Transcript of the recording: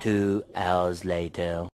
2 hours later.